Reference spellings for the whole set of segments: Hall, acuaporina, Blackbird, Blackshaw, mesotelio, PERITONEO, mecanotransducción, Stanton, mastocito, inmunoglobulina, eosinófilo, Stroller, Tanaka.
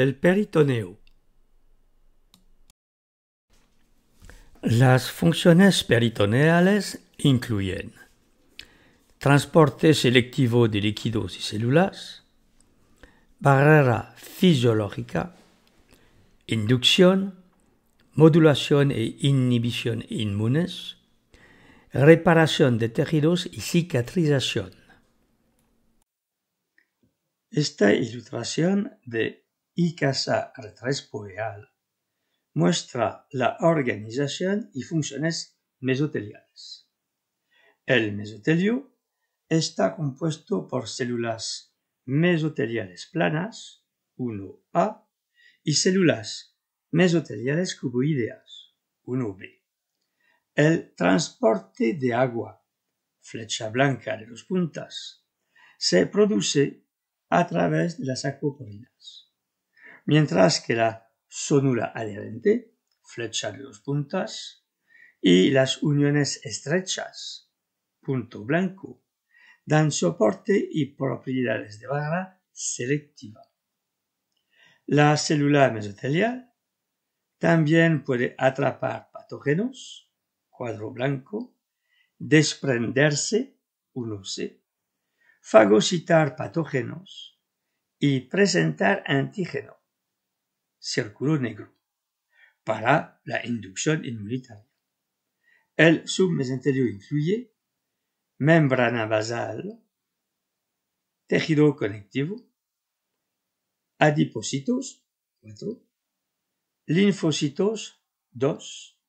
el peritoneo. Las funciones peritoneales incluyen transporte selectivo de líquidos y células, barrera fisiológica, inducción, modulación e inhibición inmunes, reparación de tejidos y cicatrización. Esta ilustración de Icasa R3-Poeal muestra la organización y funciones mesoteliales. El mesotelio está compuesto por células mesoteliales planas, 1A, y células mesoteliales cuboideas, 1B. El transporte de agua, flecha blanca de los puntas, se produce a través de las acuaporinas, mientras que la sonula adherente, flecha de dos puntas, y las uniones estrechas, punto blanco, dan soporte y propiedades de barra selectiva. La célula mesotelial también puede atrapar patógenos, cuadro blanco, desprenderse, 1C, fagocitar patógenos y presentar antígeno, círculo negro, para la inducción inmunitaria. El submesenterio incluye membrana basal, tejido conectivo, adipocitos, 4, linfocitos, 2,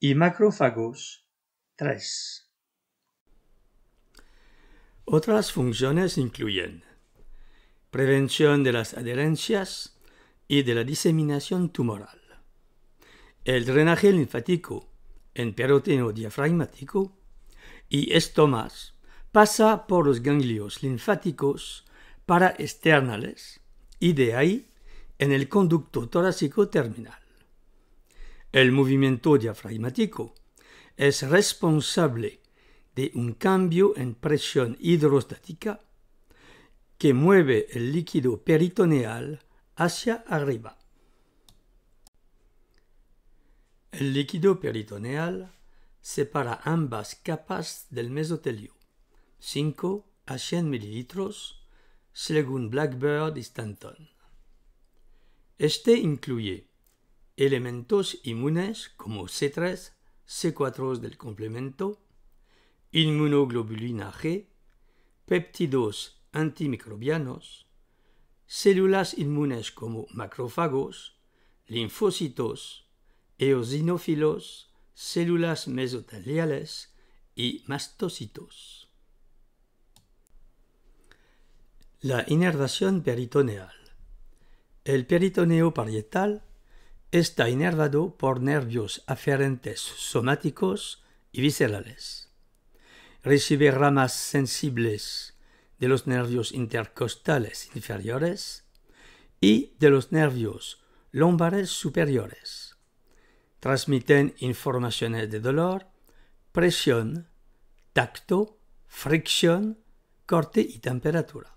y macrófagos, 3. Otras funciones incluyen prevención de las adherencias y de la diseminación tumoral, el drenaje linfático en peroteno diafragmático y estomas pasa por los ganglios linfáticos paraesternales y de ahí en el conducto torácico terminal. El movimiento diafragmático es responsable de un cambio en presión hidrostática que mueve el líquido peritoneal hacia arriba. El líquido peritoneal separa ambas capas del mesotelio, 5 a 100 mililitros, según Blackbird y Stanton. Este incluye elementos inmunes como C3, C4 del complemento, inmunoglobulina G, péptidos antimicrobianos, células inmunes como macrófagos, linfocitos, eosinófilos, células mesoteliales y mastocitos. La inervación peritoneal. El peritoneo parietal está inervado por nervios aferentes somáticos y viscerales. Recibe ramas sensibles de los nervios intercostales inferiores y de los nervios lumbares superiores. Transmiten informaciones de dolor, presión, tacto, fricción, corte y temperatura.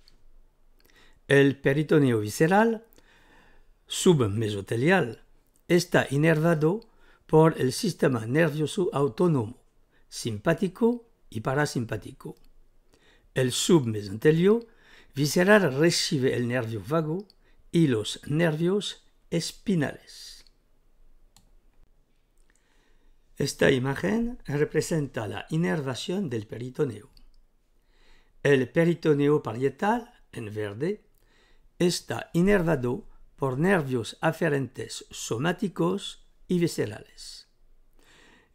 El peritoneo visceral submesotelial está inervado por el sistema nervioso autónomo, simpático y parasimpático. El submesenterio visceral recibe el nervio vago y los nervios espinales. Esta imagen representa la inervación del peritoneo. El peritoneo parietal, en verde, está inervado por nervios aferentes somáticos y viscerales.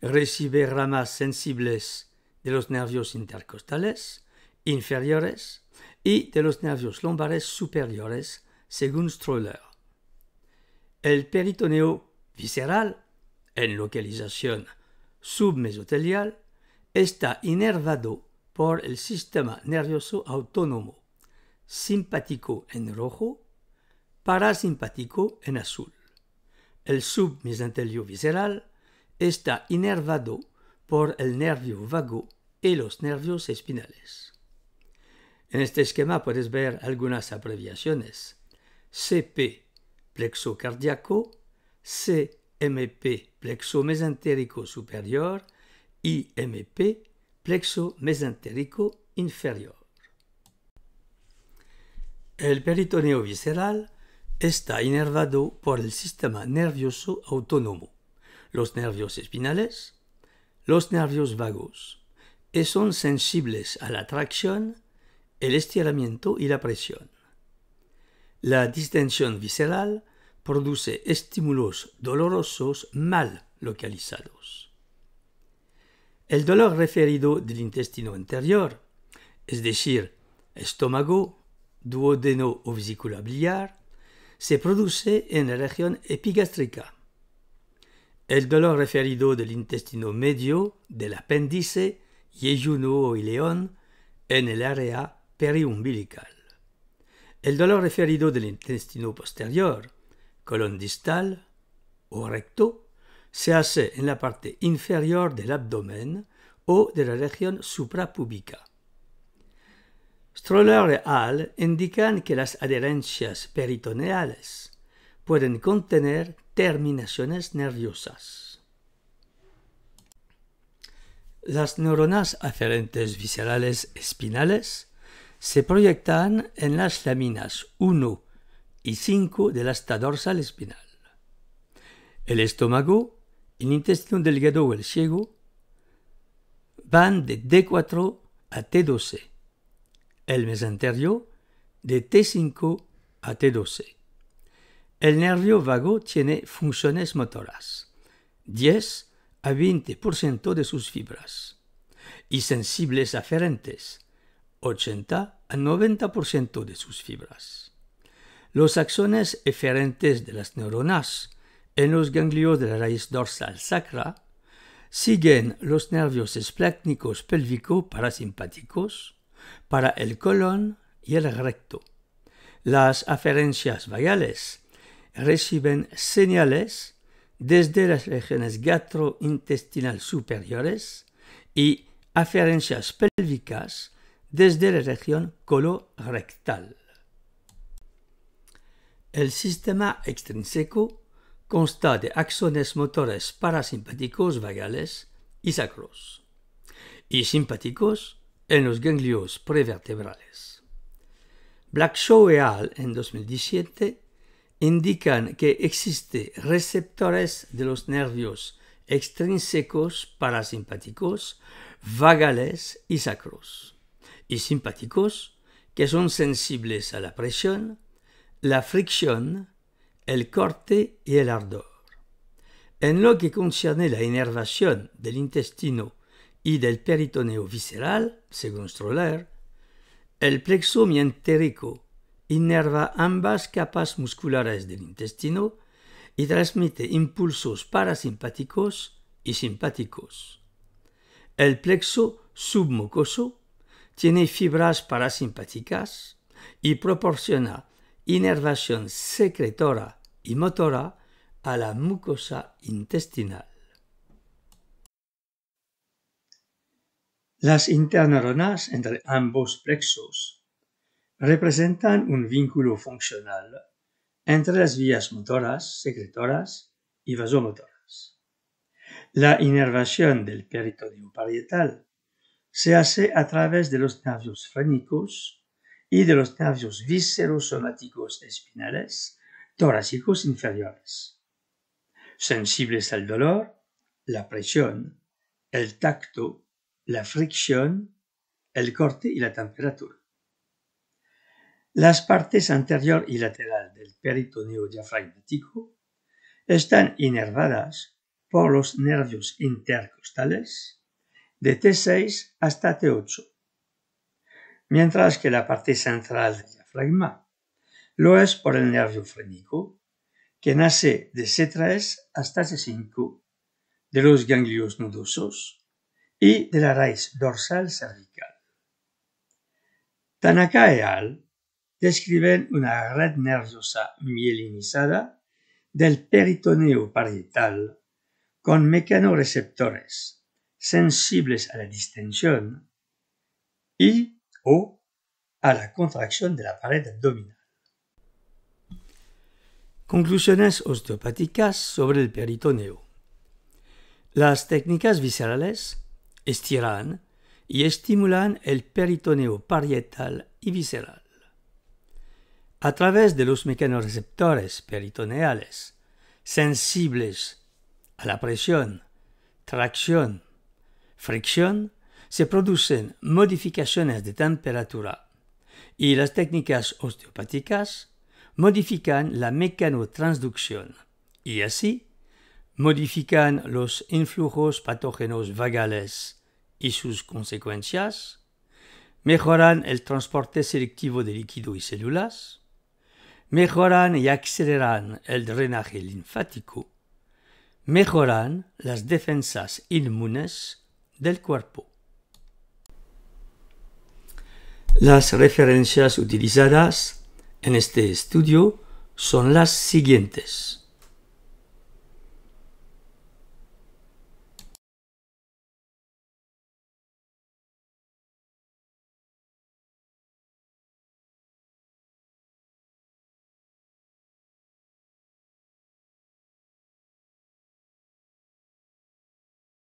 Recibe ramas sensibles de los nervios intercostales inferiores y de los nervios lumbares superiores, según Stroller. El peritoneo visceral, en localización submesotelial, está inervado por el sistema nervioso autónomo, simpático en rojo, parasimpático en azul. El submesenterio visceral está inervado por el nervio vago y los nervios espinales. En este esquema puedes ver algunas abreviaciones: CP, plexo cardíaco, CMP, plexo mesentérico superior, IMP, plexo mesentérico inferior. El peritoneo visceral está inervado por el sistema nervioso autónomo, los nervios espinales, los nervios vagos, y son sensibles a la tracción, el estiramiento y la presión. La distensión visceral produce estímulos dolorosos mal localizados. El dolor referido del intestino anterior, es decir, estómago, duodeno o vesícula biliar, se produce en la región epigástrica. El dolor referido del intestino medio, del apéndice, yeyuno y ileón, en el área periumbilical. El dolor referido del intestino posterior, colon distal o recto, se hace en la parte inferior del abdomen o de la región suprapúbica. Stroller y Hall indican que las adherencias peritoneales pueden contener terminaciones nerviosas. Las neuronas aferentes viscerales espinales se proyectan en las láminas 1 y 5 del asta dorsal espinal. El estómago, el intestino delgado o el ciego van de D4 a T12. El mesenterio de T5 a T12. El nervio vago tiene funciones motoras, 10 a 20% de sus fibras, y sensibles aferentes, 80 a 90% de sus fibras. Los axones eferentes de las neuronas en los ganglios de la raíz dorsal sacra siguen los nervios esplácnicos pélvico parasimpáticos para el colon y el recto. Las aferencias vagales reciben señales desde las regiones gastrointestinal superiores y aferencias pélvicas desde la región colorectal. El sistema extrínseco consta de axones motores parasimpáticos vagales y sacros y simpáticos en los ganglios prevertebrales. Blackshaw et al. En 2017 indican que existen receptores de los nervios extrínsecos parasimpáticos, vagales y sacros, y simpáticos que son sensibles a la presión, la fricción, el corte y el ardor. En lo que concierne la inervación del intestino y del peritoneo visceral, según Stroller, el plexo mientérico inerva ambas capas musculares del intestino y transmite impulsos parasimpáticos y simpáticos. El plexo submucoso tiene fibras parasimpáticas y proporciona inervación secretora y motora a la mucosa intestinal. Las interneuronas entre ambos plexos representan un vínculo funcional entre las vías motoras, secretoras y vasomotoras. La inervación del peritoneo parietal se hace a través de los nervios frénicos y de los nervios viscerosomáticos espinales torácicos inferiores, sensibles al dolor, la presión, el tacto, la fricción, el corte y la temperatura. Las partes anterior y lateral del peritoneo diafragmático están inervadas por los nervios intercostales de T6 hasta T8, mientras que la parte central del diafragma lo es por el nervio frénico, que nace de C3 hasta C5, de los ganglios nudosos y de la raíz dorsal cervical. Tanaka et al. Describen una red nerviosa mielinizada del peritoneo parietal con mecanorreceptores sensibles a la distensión y o a la contracción de la pared abdominal. Conclusiones osteopáticas sobre el peritoneo. Las técnicas viscerales estiran y estimulan el peritoneo parietal y visceral. A través de los mecanorreceptores peritoneales sensibles a la presión, tracción, fricción, se producen modificaciones de temperatura y las técnicas osteopáticas modifican la mecanotransducción y así modifican los influjos patógenos vagales y sus consecuencias, mejoran el transporte selectivo de líquido y células, mejoran y aceleran el drenaje linfático, mejoran las defensas inmunes del cuerpo. Las referencias utilizadas en este estudio son las siguientes.